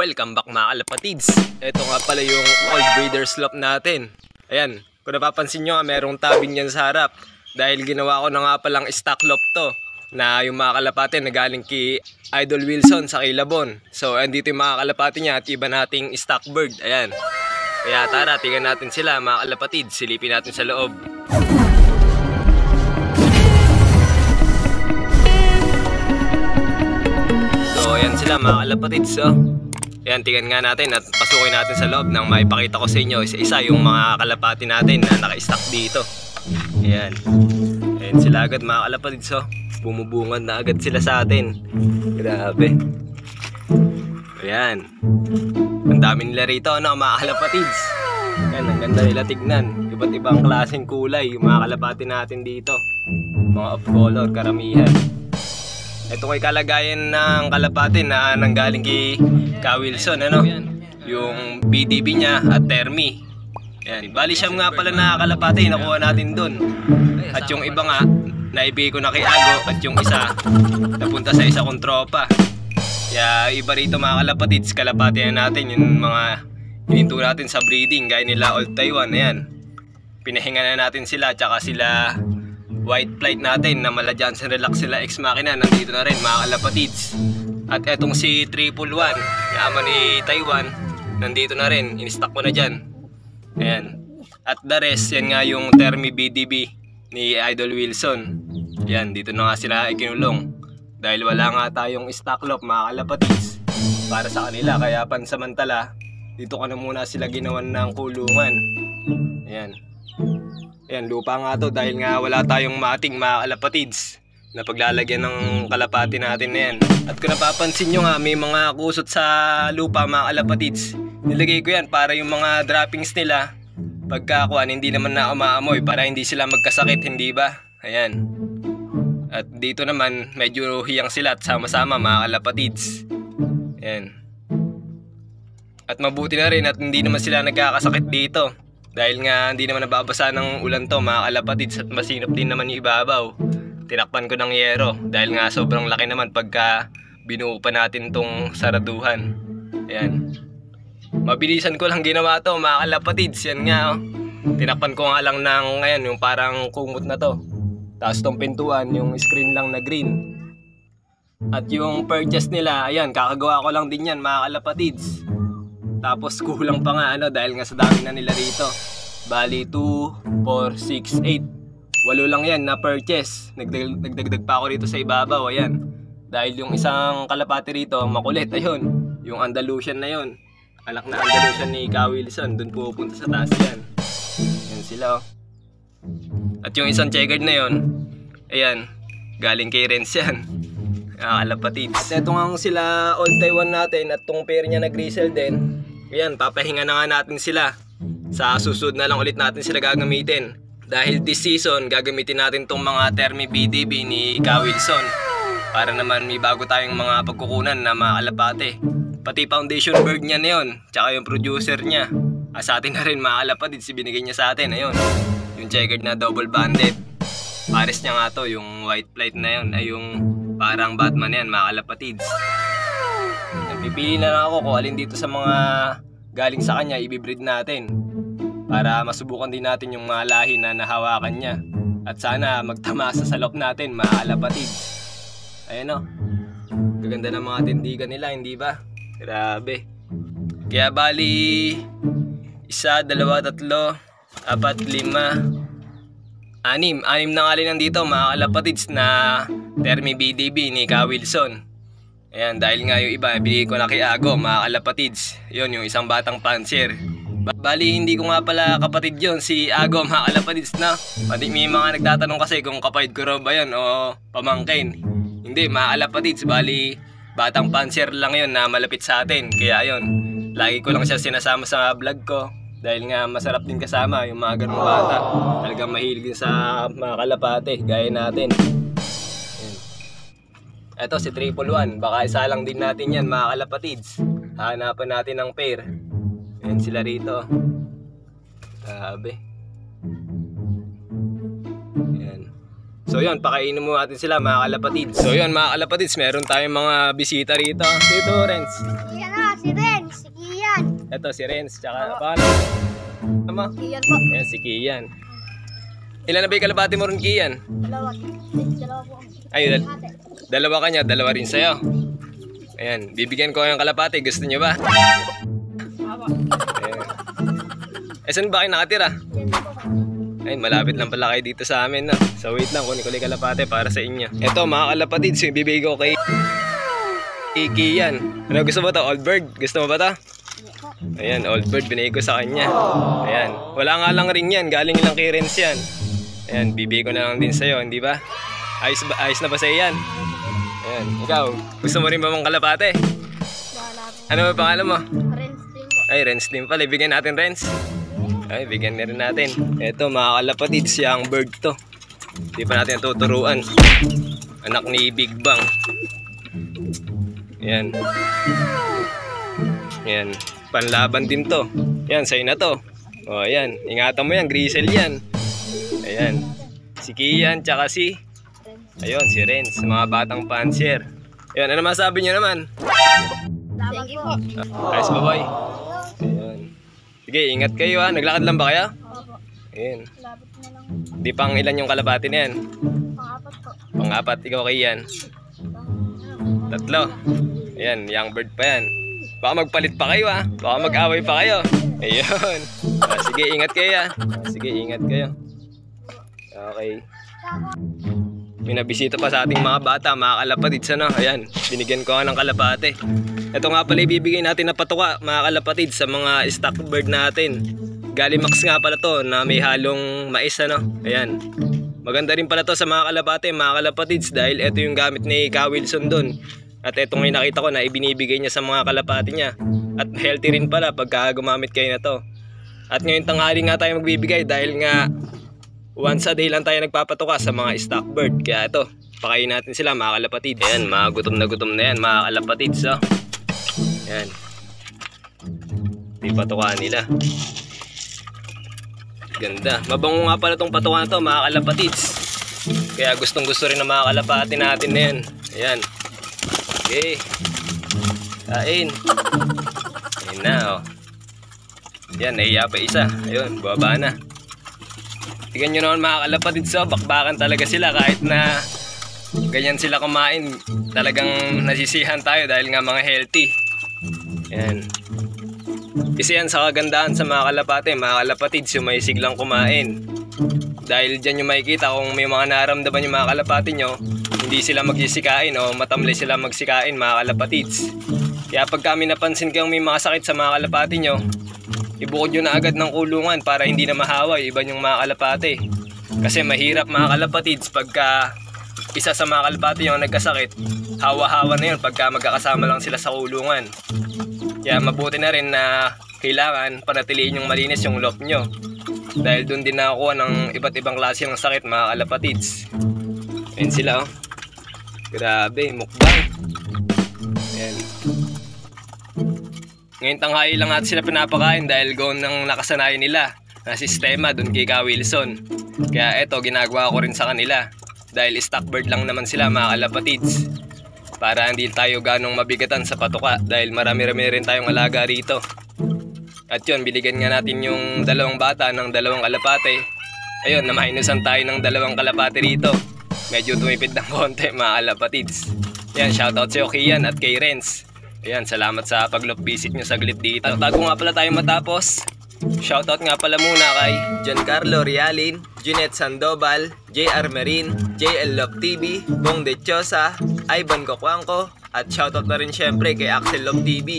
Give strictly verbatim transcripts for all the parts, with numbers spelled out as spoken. Welcome back mga kalapatids. Ito nga pala yung old breeder slop natin. Ayan, kung napapansin nyo, merong tabing yan sa harap. Dahil ginawa ko na nga palang stock lop to, na yung mga kalapate na galing kay Idol Wilson sa Kilabon. So andito yung mga kalapate niya at iba nating stock bird. Ayan, kaya tara, tingnan natin sila mga kalapatids. Silipin natin sa loob. So ayan sila mga kalapatids, oh. Ayan, tingnan nga natin at pasukin natin sa loob nang maipakita ko sa inyo isa-isa yung mga kalapati natin na naka-stock dito. Ayan. Ayan sila agad mga kalapatids, oh. Bumubungad na agad sila sa atin. Grabe. Ayan. Ang dami nila rito, no, mga kalapatids. Ayan, ang ganda nila tignan. Iba't ibang klaseng kulay yung mga kalapati natin dito. Mga of color, karamihan. Ito ko'y kalagayan ng kalapati na nanggaling kay Ka Wilson, ano? Yung B D B niya at Termi. Ayan, bali siyam nga pala na kalapati, nakuha natin dun. At yung iba nga, naibigay ko na kay Ago. At yung isa, napunta sa isa kong tropa. Kaya iba rito mga kalapatids, kalapati na natin yung mga hininto natin sa breeding, gaya nila Old Taiwan. Ayan, pinahinga na natin sila, tsaka sila white flight natin na mala Johnson Relax sila Ex Machina, nandito na rin mga kalapatids. At etong si triple one na ama ni Taiwan, nandito na rin, in-stock ko na dyan. Ayan. At the rest, yan nga yung Termi B D B ni Idol Wilson. Ayan, dito na nga sila ikinulong dahil wala nga tayong stock lock mga kalapatids para sa kanila, kaya pansamantala dito ka na muna sila ginawan ng kulungan. Ayan. Ayan, lupa nga to dahil nga wala tayong mating mga kalapatids na paglalagyan ng kalapati natin na yan. At kung napapansin nyo nga, may mga kusot sa lupa mga kalapatids. Nilagay ko yan para yung mga droppings nila pagkakuan, hindi naman na umaamoy, para hindi sila magkasakit, hindi ba? Ayan. At dito naman, medyo hiyang sila at sama-sama mga kalapatids. Ayan. At mabuti na rin at hindi naman sila nagkakasakit dito. Dahil nga hindi naman nababasa ng ulan to mga kalapatids, at masinop din naman yung ibabaw. Tinakpan ko ng yero dahil nga sobrang laki naman pagka binuo pa natin tong saraduhan. Ayan. Mabilisan ko lang ginawa to mga kalapatids. Yan nga, oh. Tinakpan ko nga lang ng ayan, yung parang kumot na to. Tapos tong pintuan, yung screen lang na green. At yung purchase nila, ayan, kakagawa ko lang din yan mga kalapatids. Tapos kulang pa nga ano, dahil nga sa dami na nila rito. Bali two, four, six, eight, walo lang yan na purchase. Nagdag Nagdagdag pa ako rito sa ibabaw. Ayan, dahil yung isang kalapati rito makulit, ayun, yung Andalusian na yun, alak na Andalusian ni Ka Wilson. Doon pupunta sa taas yan. Ayan sila, oh. At yung isang checkered na yun, ayan, galing kay Renz yan. Ah, kalapatids. At eto nga sila Old Taiwan natin at tong pair niya na Grisel din. Ayan, papahinga na nga natin sila. Sa susunod na lang ulit natin sila gagamitin. Dahil this season, gagamitin natin tong mga Termi B D B ni Ka Wilson. Para naman may bago tayong mga pagkukunan na mga kalapate. Pati foundation bird niya na yun, tsaka yung producer niya. At sa atin na rin mga kalapatids, binigay niya sa atin. Ayun, yung checkered na double banded. Pares niya nga to, yung white flight na yun, ay yung parang Batman yan mga kalapatids. Pipili na lang ako kung alin dito sa mga galing sa kanya ibibreed natin, para masubukan din natin yung mga lahi na nahawakan niya. At sana magtamasa sa loob natin mga kalapatids. Ayan, o, gaganda ng mga tindigan nila, hindi ba? Grabe. Kaya bali isa, dalawa, tatlo, apat, lima, anim. Anim na ngali nandito mga kalapatids na Termi B D B ni Ka Wilson. Ayan, dahil nga yung iba, binigay ko na kay Ago, mga kalapatids. Yun, yung isang batang pansier. Bali, hindi ko nga pala kapatid yun, si Ago, mga kalapatids, na. Pati may mga nagtatanong kasi kung kapatid ko raw ba yun o pamangkin. Hindi, mga kalapatids, bali, batang pansier lang yun na malapit sa atin. Kaya yun, lagi ko lang siya sinasama sa vlog ko. Dahil nga masarap din kasama yung mga ganong bata. Talagang mahilig din sa mga kalapate, gaya natin. Eto si triple one, baka isa lang din natin yan mga kalapatids. Hanapan natin ng pair. Ayan sila rito. Grabe. Ayan. So yun, pakainin mo natin sila mga kalapatids. So yun mga kalapatids, meron tayong mga bisita rito. Dito Renz. si Renz, si Kian. Ito si Renz, tsaka paano? Tama? Kian po. Ayan si Kian. Ilan na ba yung kalabati mo rin, Kian? Dalawa. Dalawa po. Ay, dal dalawa kanya, dalawa rin sa'yo. Ayan, bibigyan ko yung kalapati, gusto nyo ba? Ayan. Eh, saan ba kayo nakatira? Ay, malapit lang pala kayo dito sa amin, no? So wait lang, kunin ko yung kalapate para sa inyo. Ito mga kalapatids, yung bibigay ko kay Kian. Ano, gusto mo to? Old bird? Gusto mo ba to? Ayan, old bird, binigay ko sa kanya. Ayan, wala nga lang rin yan, galing lang kay Renz yan. Ayan, bibigay ko na lang din sa'yo, hindi ba? Ayos, ba, ayos na ba sa'yo yan? Ayan, ikaw, gusto mo rin ba mong kalapate? Ano ba pangalan mo? Renz din po. Ay, Renz din pala, ibigyan natin Renz. Ay, bigyan na rin natin. Ito, mga kalapatid, siyang bird to. Hindi pa natin tuturuan. Anak ni Big Bang. Ayan. Ayan. Panlaban din to. Ayan, sa'yo na to. O, ayan. Ingatan mo yan, Grisel yan. Ayan. Si Kian, tsaka si... Ayun, si Renz. Mga batang pansier. Ayan, ano masabi nyo naman? Thank you po. Ayos ba, boy? Ayan. Sige, ingat kayo ha. Naglakad lang ba kayo? Opo. Ayan. Labit na lang. Di pang ilan yung kalapati na yan? Pang-apat po. Pang-apat. Ikaw kay yan? Tatlo. Ayan, young bird pa yan. Baka magpalit pa kayo ha. Baka mag-away pa kayo. Ayun. Ah, sige, ingat kayo ha. Ah, sige, ingat kayo. Okay. May nabisita pa sa ating mga bata, mga kalapatids ano. Ayan, binigyan ko nga ng kalapate. Ito nga pala ibibigay natin na patuka mga kalapatid sa mga stock bird natin. Galimax nga pala to na may halong mais ano. Ayan. Maganda rin pala to sa mga kalapate mga kalapatids dahil ito yung gamit ni Ka Wilson dun. At ito nga nakita ko na ibinibigay niya sa mga kalapate niya. At healthy rin pala pagka gumamit kayo na to. At ngayon tanghali nga tayo magbibigay dahil nga once a day lang tayo nagpapatuka sa mga stock bird. Kaya ito, pakain natin sila mga kalapatid. Ayan, mga gutom na gutom na yan mga kalapatids oh. Ayan. Ito patuka nila. Ganda. Mabango nga pala itong patuka na ito mga kalapatids. Kaya gustong gusto rin ng mga kalapati natin na yan. Ayan. Okay. Kain. Ayan na o. Oh. Ayan, nahiya pa isa. Ayun, baba na. Tignan nyo naman mga kalapatids o. Oh. Bakbakan talaga sila kahit na ganyan sila kumain. Talagang nasisihan tayo dahil nga mga healthy. Ayan. Kasi yan sa kagandaan sa mga kalapate, mga kalapatids, yung may siglang kumain. Dahil dyan yung makikita kung may mga naramdaman yung mga kalapate nyo, hindi sila magsisikain o matamlay sila magsikain mga kalapatids. Kaya pag kami napansin kayong may mga sakit sa mga kalapate nyo, ibukod nyo na agad ng kulungan para hindi na mahaway iba yung mga kalapate. Kasi mahirap mga kalapatids pagka isa sa mga kalapate yung nagkasakit, hawa-hawa na yun pagka magkakasama lang sila sa kulungan. Kaya mabuti na rin na kailangan panatiliin yung malinis yung loob nyo. Dahil doon din nakakuha ng iba't ibang klase ng sakit mga kalapatids. Ayan sila oh. Grabe, mukbang. Ayan. Ngayon tanghali lang natin sila pinapakain dahil gawin ng nakasanayan nila na sistema doon kay Ka Wilson. Kaya eto ginagawa ko rin sa kanila. Dahil stock bird lang naman sila mga kalapatids. Para hindi tayo ganong mabigatan sa patuka dahil marami-rami rin tayong alaga rito. At yun, biligan nga natin yung dalawang bata ng dalawang kalapate. Ayun, namainusan tayo ng dalawang kalapate rito. Medyo tumipid ng konti mga kalapatids. Yan, shoutout sa'yo Kian at kay Renz. Ayan, salamat sa pag-look visit nyo saglit dito. At bago nga pala tayo matapos, shoutout nga pala muna kay Giancarlo Rialin, Jeanette Sandoval, J R Merin, J L Love T V, Bong De Chosa, Ivan Cocuanco, at shoutout na rin syempre kay Axel Love T V.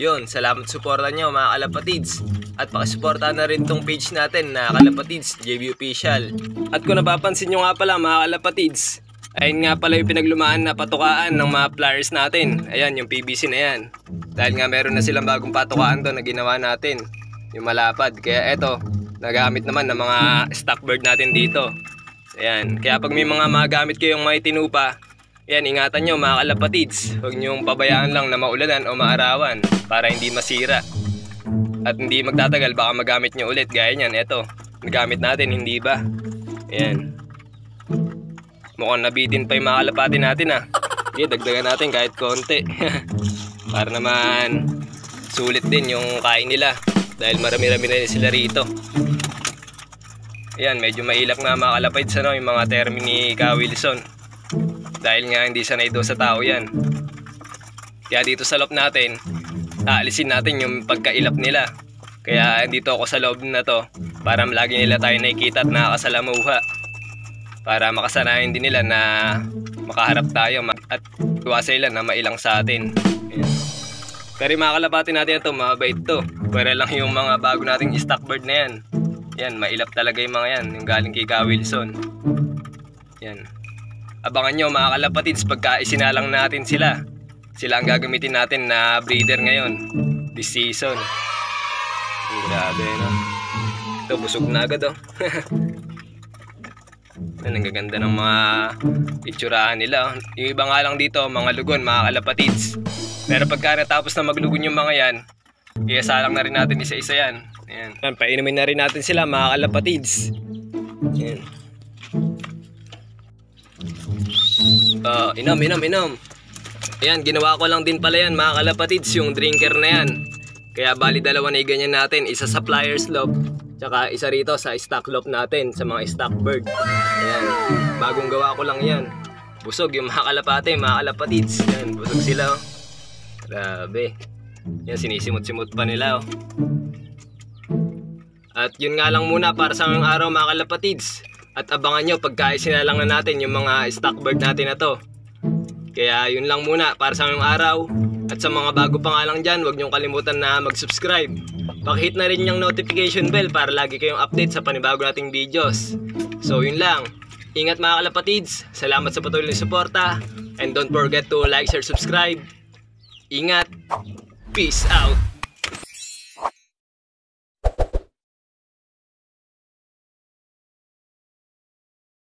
Yun, salamat suporta nyo mga kalapatids. At pakisuporta na rin tong page natin na Kalapatids J B Official. At kung napapansin nyo nga pala mga kalapatids, ayun nga pala yung pinaglumaan na patukaan ng mga flyers natin. Ayan, yung P V C na yan. Dahil nga meron na silang bagong patukaan doon na ginawa natin. Yung malapad. Kaya eto, nagamit naman ng mga stock bird natin dito. Ayan. Kaya pag may mga magamit kayong may tinupa, ayan, ingatan nyo mga kalapatids. Huwag nyong pabayaan lang na maulanan o maarawan para hindi masira. At hindi magtatagal, baka magamit nyo ulit. Gaya nyan, eto. Nagamit natin, hindi ba? Ayan. Mukhang nabitin pa yung mga kalapati natin ah. Okay, dagdagan natin kahit konti. Para naman sulit din yung kain nila dahil marami-rami na sila rito. Ayan, medyo mailap nga mga kalapids, ano, yung mga termi ni Ka Wilson, dahil nga hindi sanay doon sa tao yan. Kaya dito sa loob natin, aalisin natin yung pagkailap nila. Kaya dito ako sa loob na to para lagi nila tayo nakikita at nakakasalamuha, para makasanayan din nila na makaharap tayo at iwasan nila na mailang sa atin. Ayan. Pero yung mga kalapati natin ito, mabait to. Pwera lang yung mga bago nating stock bird na yan. Yan, mailap talaga yung mga yan, yung galing kay Ka Wilson. Yan. Abangan nyo mga kalapatids, pagka isinalang natin sila, sila ang gagamitin natin na breeder ngayon this season. Ang grabe, no? Ito, busog na agad, oh. Ang gaganda ng mga itsuraan nila, oh. Yung iba nga lang dito, mga lugon, mga kalapatids. Pero pagka natapos na maglugon yung mga yan, iasalang na rin natin isa-isa yan. Ayan. Painumin na rin natin sila mga kalapatids. Ayan. Uh, inom, inom, inom. Ayan, ginawa ko lang din pala yan mga kalapatids, yung drinker na yan. Kaya bali dalawa na iganyan natin, isa sa pliers loop, tsaka isa rito sa stock loop natin, sa mga stock bird. Ayan, bagong gawa ko lang yan. Busog yung mga kalapate, mga kalapatids. Ayan, busog sila, oh. Grabe. Ayan, sinisimot-simot pa nila, oh. At yun nga lang muna para sa ngayong araw mga kalapatids. At abangan nyo pagka isinalang na natin yung mga stock bird natin na to. Kaya yun lang muna para sa ngayong araw. At sa mga bago pa nga lang dyan, huwag nyong kalimutan na mag-subscribe. Pakihit na rin yung notification bell para lagi kayong update sa panibago nating videos. So yun lang. Ingat mga kalapatids. Salamat sa patuloy na suporta. And don't forget to like, share, subscribe. Ingat. Peace out.